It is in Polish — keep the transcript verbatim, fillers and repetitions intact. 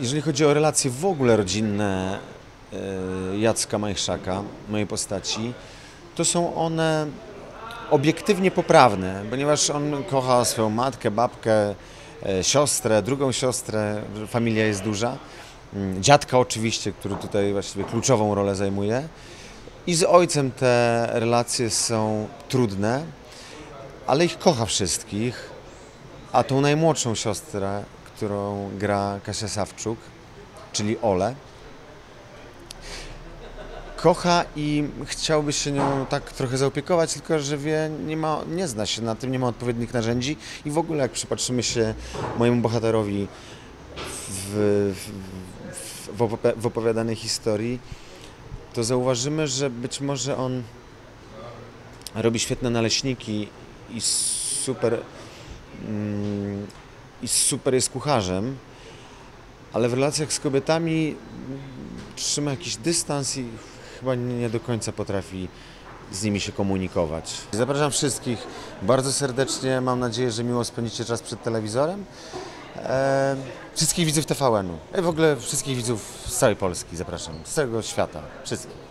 Jeżeli chodzi o relacje w ogóle rodzinne Jacka Majchrzaka, mojej postaci, to są one obiektywnie poprawne, ponieważ on kocha swoją matkę, babkę, siostrę, drugą siostrę, familia jest duża, dziadka oczywiście, który tutaj właściwie kluczową rolę zajmuje, i z ojcem te relacje są trudne, ale ich kocha wszystkich, a tą najmłodszą siostrę, którą gra Kasia Sawczuk, czyli Olę, kocha i chciałby się nią tak trochę zaopiekować, tylko że wie, nie, ma, nie zna się na tym, nie ma odpowiednich narzędzi i w ogóle jak przypatrzymy się mojemu bohaterowi w, w, w, w opowiadanej historii, to zauważymy, że być może on robi świetne naleśniki i super, mm, i super jest kucharzem, ale w relacjach z kobietami trzyma jakiś dystans i chyba nie do końca potrafi z nimi się komunikować. Zapraszam wszystkich bardzo serdecznie. Mam nadzieję, że miło spędzicie czas przed telewizorem. Eee, wszystkich widzów T V N-u. I w ogóle wszystkich widzów z całej Polski zapraszam. Z całego świata. Wszystkich.